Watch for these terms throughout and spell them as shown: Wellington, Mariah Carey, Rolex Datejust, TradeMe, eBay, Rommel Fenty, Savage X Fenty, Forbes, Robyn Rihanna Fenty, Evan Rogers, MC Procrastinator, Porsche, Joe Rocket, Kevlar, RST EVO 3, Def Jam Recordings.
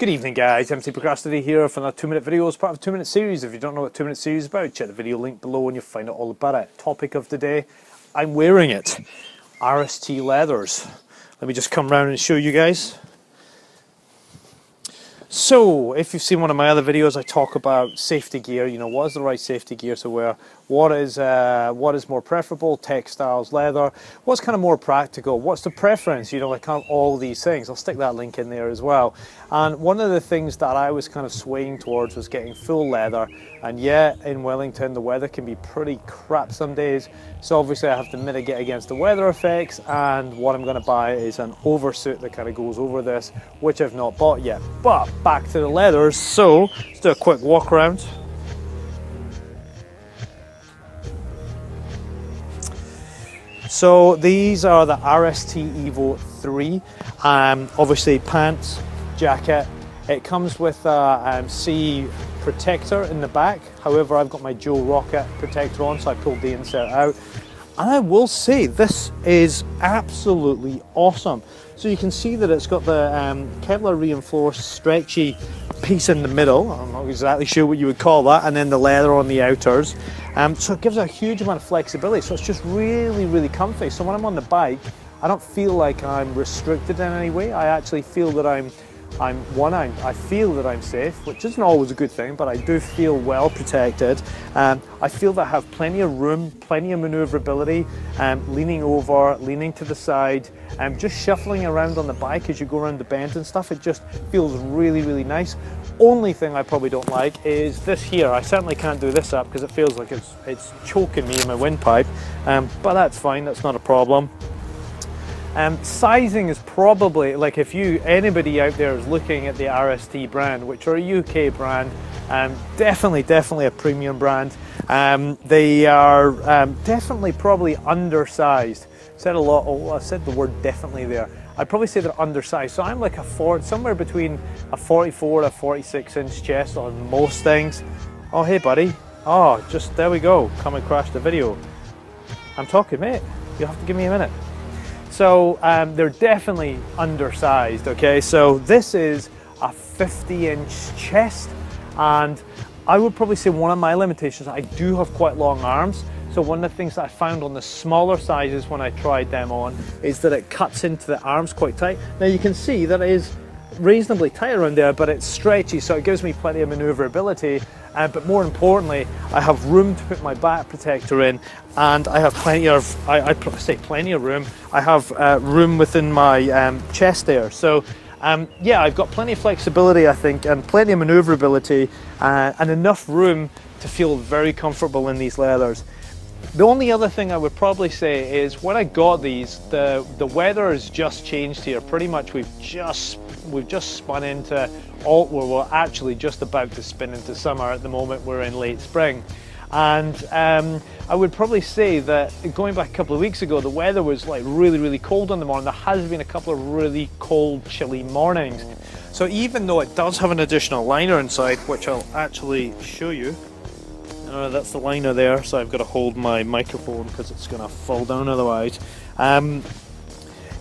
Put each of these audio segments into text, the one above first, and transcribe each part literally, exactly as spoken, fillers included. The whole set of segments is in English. Good evening guys, M C Procrastinator here for another two minute video as part of a two minute series. If you don't know what two minute series is about, check the video link below and you'll find out all about it. Topic of the day, I'm wearing it. R S T leathers. Let me just come round and show you guys. So, if you've seen one of my other videos, I talk about safety gear. You know, what is the right safety gear to wear? What is, uh, what is more preferable? Textiles, leather. What's kind of more practical? What's the preference? You know, like kind of all these things. I'll stick that link in there as well. And one of the things that I was kind of swaying towards was getting full leather. And yet in Wellington, the weather can be pretty crap some days. So obviously I have to mitigate against the weather effects. And what I'm going to buy is an oversuit that kind of goes over this, which I've not bought yet. But back to the leathers. So let's do a quick walk around. So these are the R S T EVO three, um, obviously pants, jacket. It comes with a M C protector in the back. However, I've got my Joe Rocket protector on, so I pulled the insert out. And I will say, this is absolutely awesome. So you can see that it's got the um, Kevlar reinforced stretchy piece in the middle. I'm not exactly sure what you would call that, and then the leather on the outers, um, so it gives a huge amount of flexibility, so it's just really really comfy. So when I'm on the bike, I don't feel like I'm restricted in any way. I actually feel that I'm I'm one I'm, I feel that I'm safe, which isn't always a good thing, but I do feel well protected. um, I feel that I have plenty of room, plenty of maneuverability, um, leaning over, leaning to the side, and um, just shuffling around on the bike as you go around the bends and stuff. It just feels really really nice. Only thing I probably don't like is this here. I certainly can't do this up because it feels like it's it's choking me in my windpipe, um, but that's fine, that's not a problem. Um, sizing is probably, like if you, anybody out there is looking at the R S T brand, which are a U K brand, um, definitely, definitely a premium brand, um, they are um, definitely probably undersized. Said a lot, oh, I said the word definitely there. I'd probably say they're undersized, so I'm like a four, somewhere between a forty-four and a forty-six inch chest on most things. Oh hey buddy, oh just, there we go, come and crash the video. I'm talking mate, you have to give me a minute. So um, they're definitely undersized, okay? So this is a fifty inch chest, and I would probably say one of my limitations, I do have quite long arms. So one of the things that I found on the smaller sizes when I tried them on is that it cuts into the arms quite tight. Now you can see that it is reasonably tight around there, but it's stretchy, so it gives me plenty of maneuverability. Uh, but more importantly, I have room to put my back protector in, and I have plenty of, I, I say plenty of room, I have uh, room within my um, chest there. So um, yeah, I've got plenty of flexibility, I think, and plenty of maneuverability, uh, and enough room to feel very comfortable in these leathers. The only other thing I would probably say is when I got these, the, the weather has just changed here. Pretty much we've just we've just spun into, all, well, we're actually just about to spin into summer at the moment. We're in late spring. And um, I would probably say that going back a couple of weeks ago, the weather was like really, really cold on the morning. There has been a couple of really cold, chilly mornings. So even though it does have an additional liner inside, which I'll actually show you, Uh, that's the liner there, so I've got to hold my microphone because it's going to fall down otherwise. Um,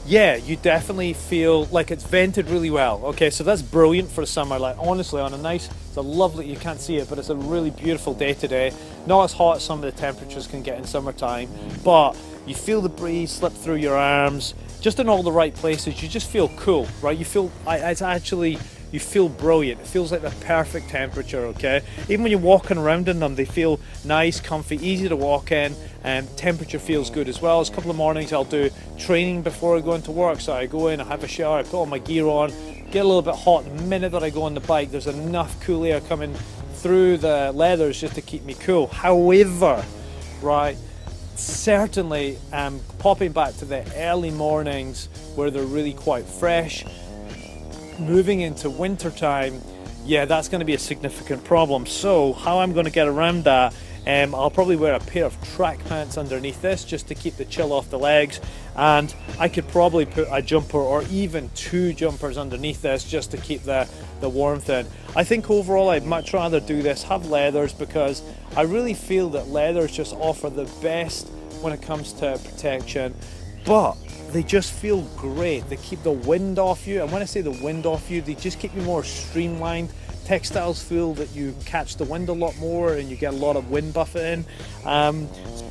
yeah, you definitely feel like it's vented really well. Okay, so that's brilliant for the summer. Like honestly, on a nice, it's a lovely, you can't see it, but it's a really beautiful day today. Not as hot as some of the temperatures can get in summertime, but you feel the breeze slip through your arms, just in all the right places. You just feel cool, right? You feel, it's actually, you feel brilliant. It feels like the perfect temperature, okay? Even when you're walking around in them, they feel nice, comfy, easy to walk in, and temperature feels good as well. There's a couple of mornings I'll do training before I go into work, so I go in, I have a shower, I put all my gear on, get a little bit hot. The minute that I go on the bike, there's enough cool air coming through the leathers just to keep me cool. However, right, certainly um, popping back to the early mornings where they're really quite fresh, moving into winter time, yeah, that's going to be a significant problem. So how I'm going to get around that, um, I'll probably wear a pair of track pants underneath this just to keep the chill off the legs, and I could probably put a jumper or even two jumpers underneath this just to keep the, the warmth in. I think overall I'd much rather do this, have leathers, because I really feel that leathers just offer the best when it comes to protection. But they just feel great. They keep the wind off you, and when I say the wind off you, they just keep you more streamlined. Textiles feel that you catch the wind a lot more and you get a lot of wind buffeting. Um,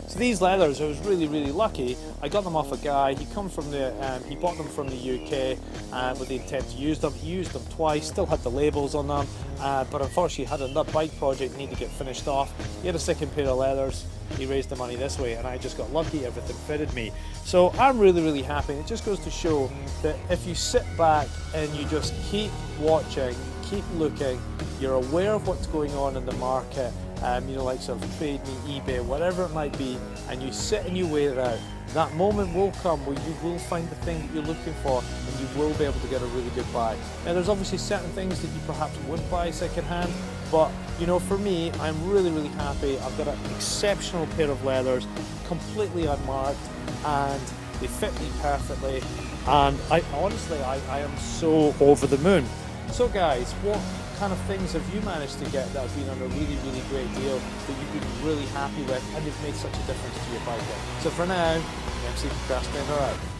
so these leathers, I was really, really lucky. I got them off a guy. He come from the, um, he bought them from the U K uh, with the intent to use them. He used them twice, still had the labels on them, uh, but unfortunately had another bike project need to get finished off. He had a second pair of leathers. He raised the money this way, and I just got lucky. Everything fitted me. So I'm really, really happy. It just goes to show that if you sit back and you just keep watching, keep looking, you're aware of what's going on in the market, um, you know, like sort of TradeMe, eBay, whatever it might be, and you sit and you weigh it out, that moment will come where you will find the thing that you're looking for and you will be able to get a really good buy. Now, there's obviously certain things that you perhaps would buy secondhand, but, you know, for me, I'm really, really happy. I've got an exceptional pair of leathers, completely unmarked, and they fit me perfectly, and I honestly, I, I am so over the moon. So guys, what kind of things have you managed to get that have been on a really, really great deal that you've been really happy with and they've made such a difference to your bike? So for now, M C Procrastinator out.